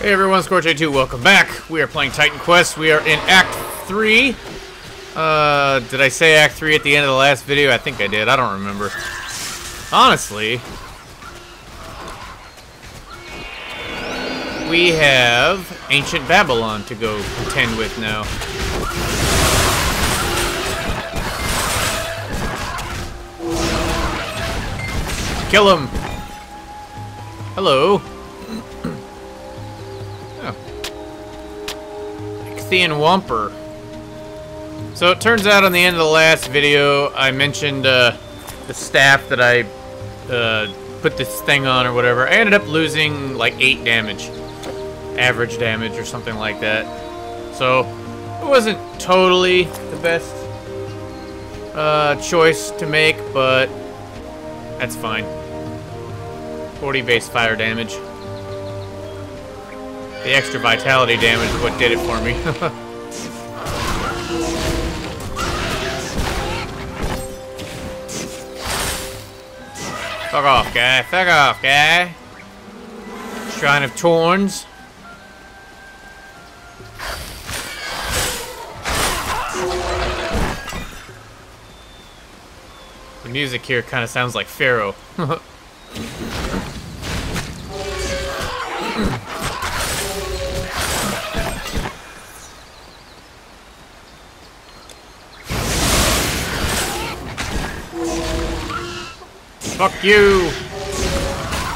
Hey everyone, Scorch A2, welcome back. We are playing Titan Quest. We are in Act 3. Did I say Act 3 at the end of the last video? I think I did. I don't remember. Honestly, we have ancient Babylon to go contend with now. Kill him! Hello. Than Wumper. So it turns out on the end of the last video I mentioned the staff that I put this thing on or whatever. I ended up losing like 8 damage. Average damage or something like that. So it wasn't totally the best choice to make, but that's fine. 40 base fire damage. The extra vitality damage is what did it for me. Fuck off, guy. Fuck off, guy. Shrine of Torns. The music here kind of sounds like Pharaoh. Fuck you!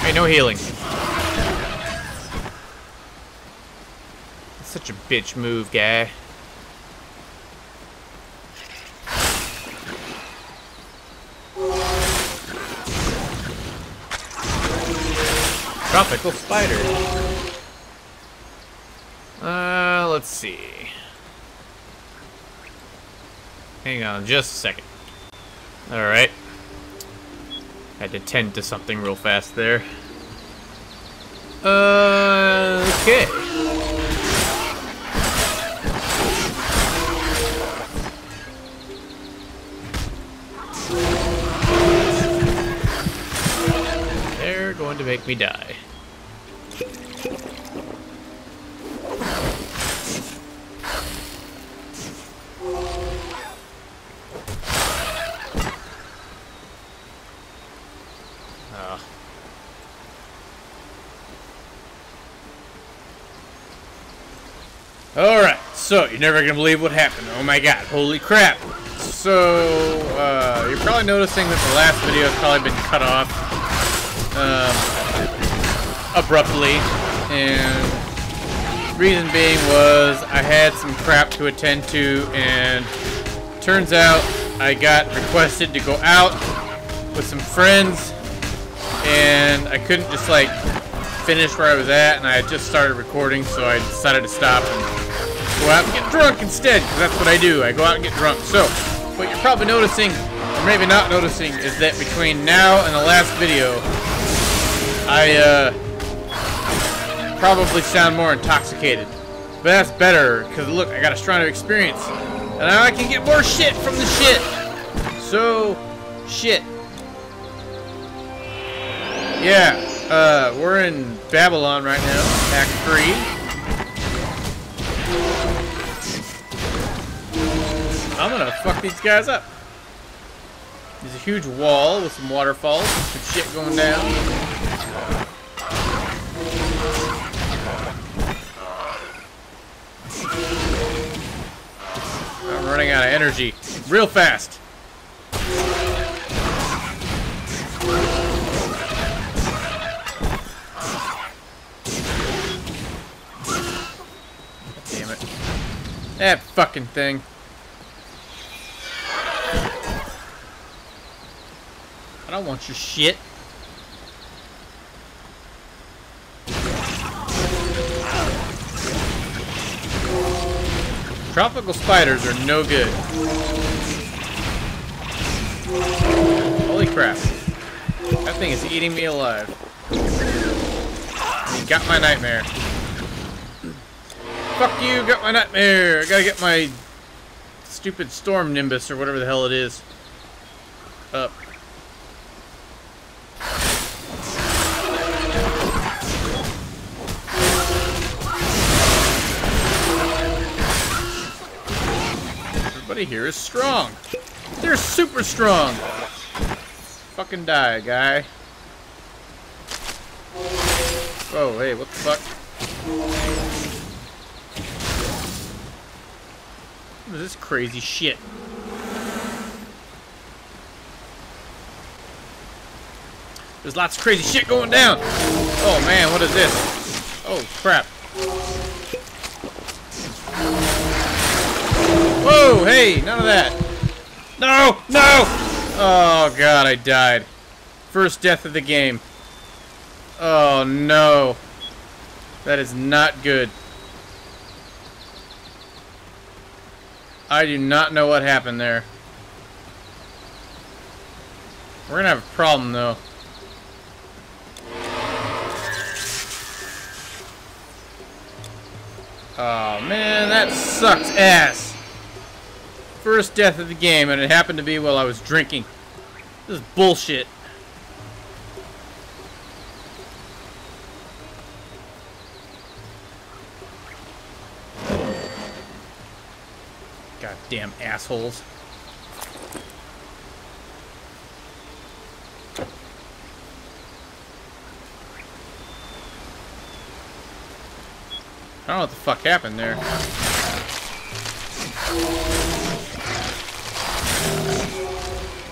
Hey, no healing. That's such a bitch move, guy. Tropical spider. Let's see. Hang on just a second. Alright. Had to tend to something real fast there. Okay. They're going to make me die. Alright, so you're never gonna believe what happened. Oh my god, holy crap. So, you're probably noticing that the last video has probably been cut off abruptly. And the reason being was I had some crap to attend to, and turns out I got requested to go out with some friends, and I couldn't just like finish where I was at, and I had just started recording, so I decided to stop and go out and get drunk instead, because that's what I do. I go out and get drunk. So, what you're probably noticing, or maybe not noticing, is that between now and the last video, I probably sound more intoxicated. But that's better, because look, I got a shrine of experience, and now I can get more shit from the shit. So, shit. Yeah, we're in Babylon right now, Act 3. I'm gonna fuck these guys up. There's a huge wall with some waterfalls, some shit going down. I'm running out of energy real fast. Damn it. That fucking thing. I don't want your shit. Tropical spiders are no good. Holy crap. That thing is eating me alive. You got my nightmare. Fuck you, got my nightmare. I gotta get my stupid storm nimbus or whatever the hell it is up. everybody here is strong. They're super strong. Fucking die, guy. Oh, hey, what the fuck? What is this crazy shit? There's lots of crazy shit going down. Oh man, what is this? Oh crap. Whoa, hey, none of that. No, no! Oh god, I died. First death of the game. Oh no. That is not good. I do not know what happened there. We're gonna have a problem though. Oh man, that sucks ass. First death of the game, and it happened to be while I was drinking. This is bullshit. Goddamn assholes. I don't know what the fuck happened there.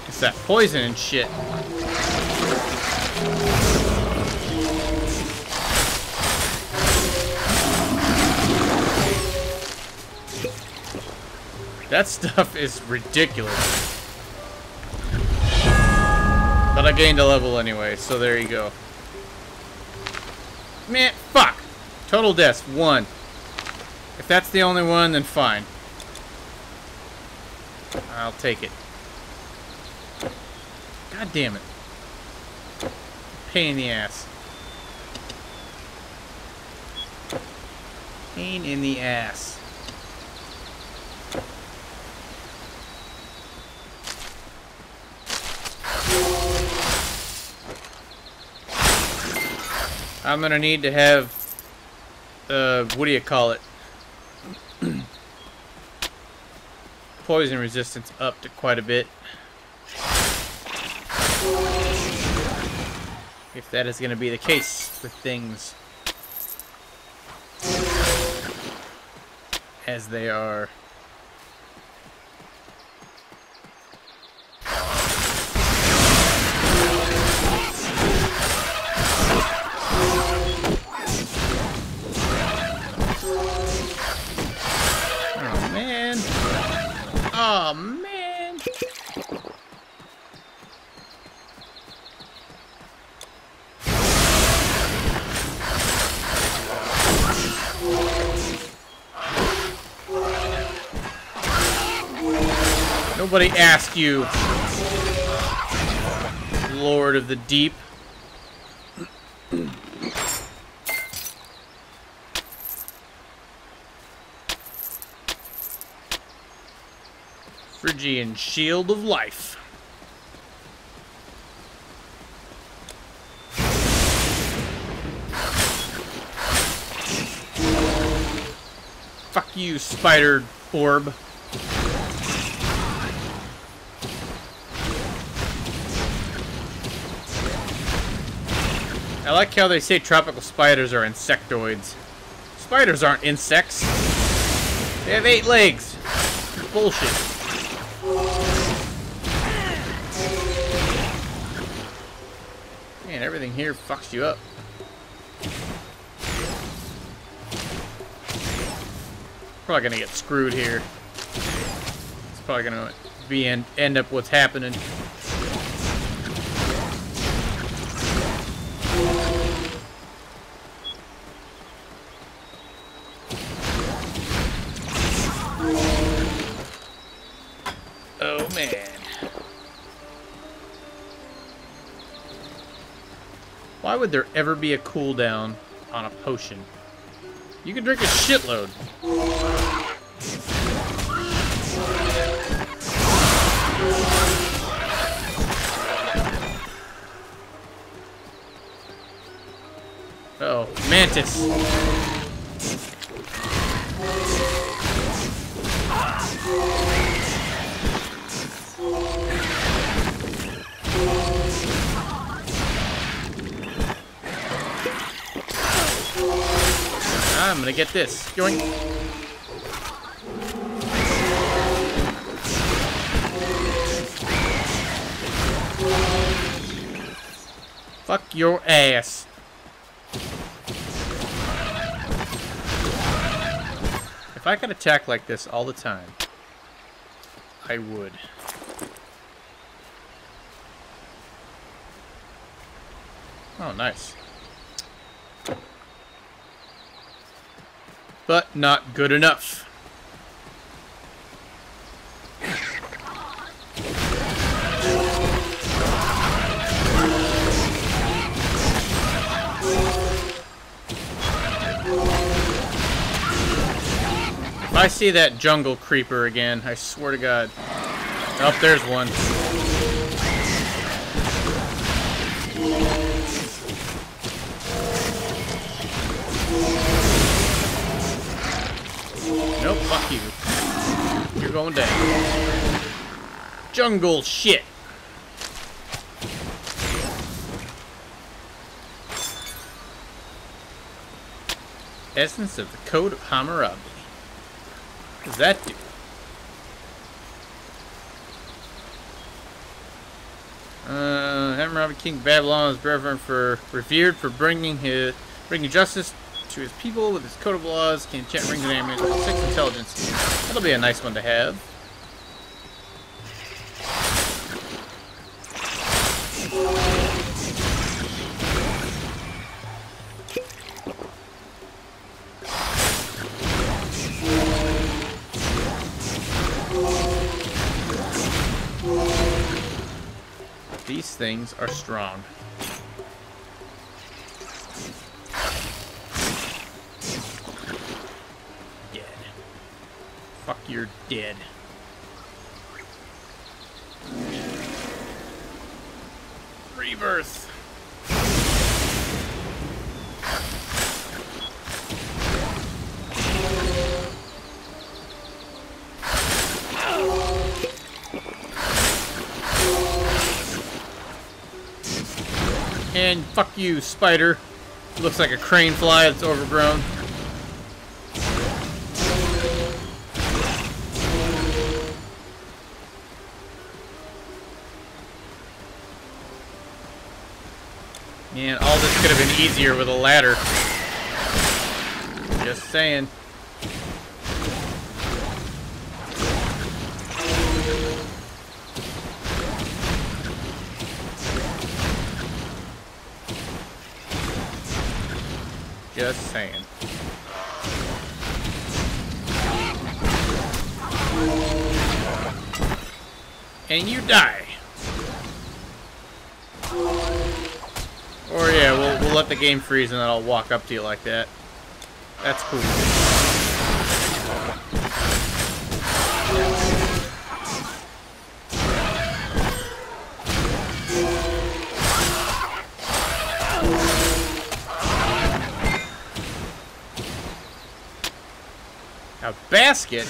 It's that poison and shit. That stuff is ridiculous. But I gained a level anyway, so there you go. Man, fuck! Total deaths, 1. If that's the only one, then fine. I'll take it. God damn it. Pain in the ass. Pain in the ass. I'm gonna need to have what do you call it? Poison resistance up to quite a bit. If that is going to be the case with things as they are. Oh man! Nobody asked you, Lord of the Deep. Phrygian Shield of Life. Fuck you, spider orb. I like how they say tropical spiders are insectoids. Spiders aren't insects. They have 8 legs. Bullshit. Man, everything here fucks you up. Probably gonna get screwed here. It's probably gonna be end up what's happening. Why would there ever be a cooldown on a potion? You can drink a shitload. Uh-oh, mantis. I'm gonna get this. Yoink. Fuck your ass. If I could attack like this all the time, I would. Oh, nice. But not good enough. If I see that jungle creeper again, I swear to God. Oh, there's one. Nope, fuck you. You're going down. Jungle shit. Essence of the Code of Hammurabi. What does that do? Hammurabi, King of Babylon, is revered for bringing justice to his people with his code of laws. Can enchant rings and amulets with 6 intelligence. That'll be a nice one to have. These things are strong. You're dead. Rebirth. And fuck you, spider. Looks like a crane fly that's overgrown. Man, all this could have been easier with a ladder. Just saying. Just saying. And you die. Or yeah, we'll let the game freeze and then I'll walk up to you like that. That's cool. A basket?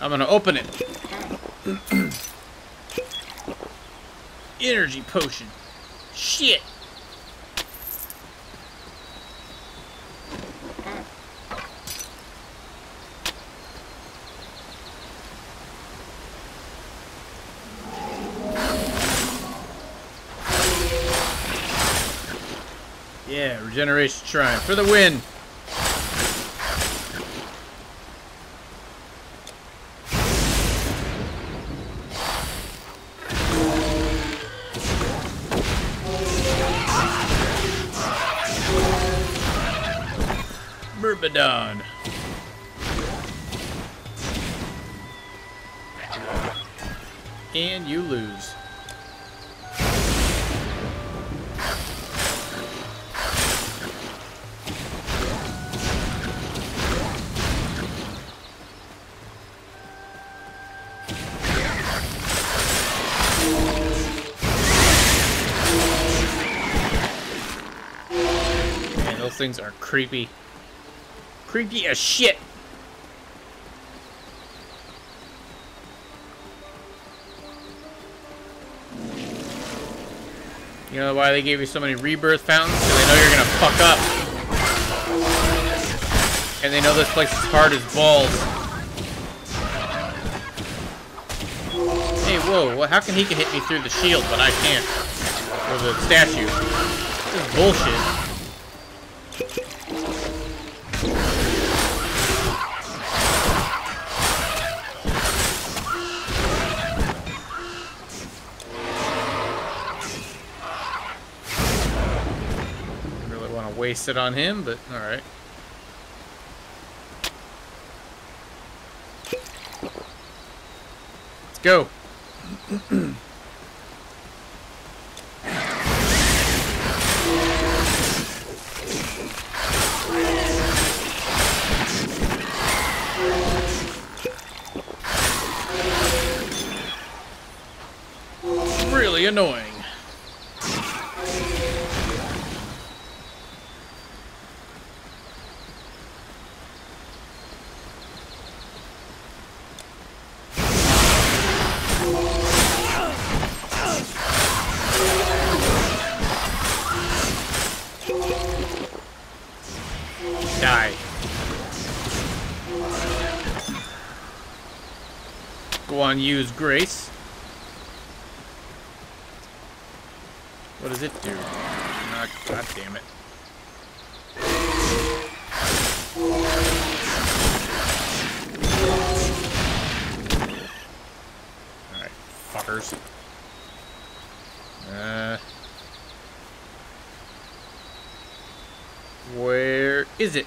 I'm gonna open it. Energy potion. Shit. Yeah, regeneration shrine for the win. Babylon. And you lose. Man, those things are creepy. Creepy as shit. You know why they gave you so many rebirth fountains? Because they know you're gonna fuck up. And they know this place is hard as balls. Hey, whoa, well, how can he hit me through the shield, but I can't? Or the statue. This is bullshit. Really want to waste it on him, but alright. Let's go. Really annoying. Use grace. What does it do? Oh, God damn it. Alright, fuckers. Where is it?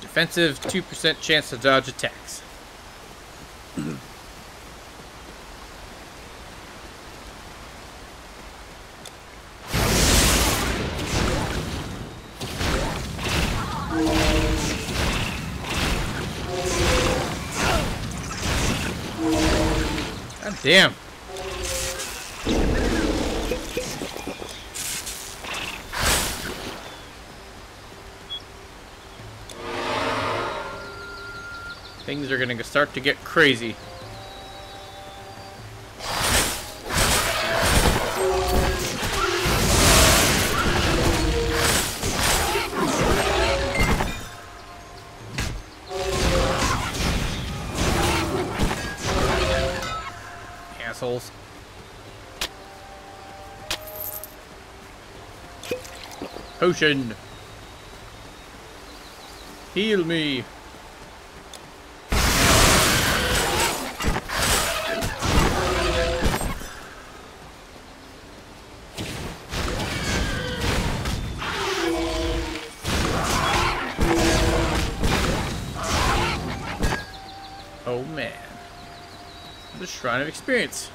Defensive, 2% chance to dodge attacks. God damn. Things are going to start to get crazy. Assholes. Potion. Heal me. Shrine of experience.